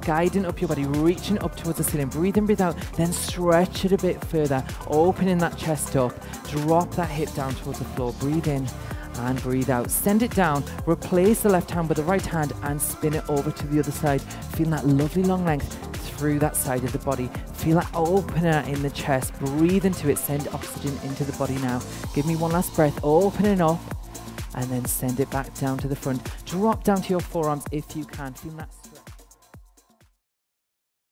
guiding up your body, reaching up towards the ceiling. Breathe in, breathe out, then stretch it a bit further, opening that chest up, drop that hip down towards the floor, breathe in and breathe out. Send it down, replace the left hand with the right hand and spin it over to the other side. Feel that lovely long length through that side of the body. Feel that opener in the chest. Breathe into it, send oxygen into the body now. Give me one last breath, opening up and then send it back down to the front. Drop down to your forearms if you can. Feel that.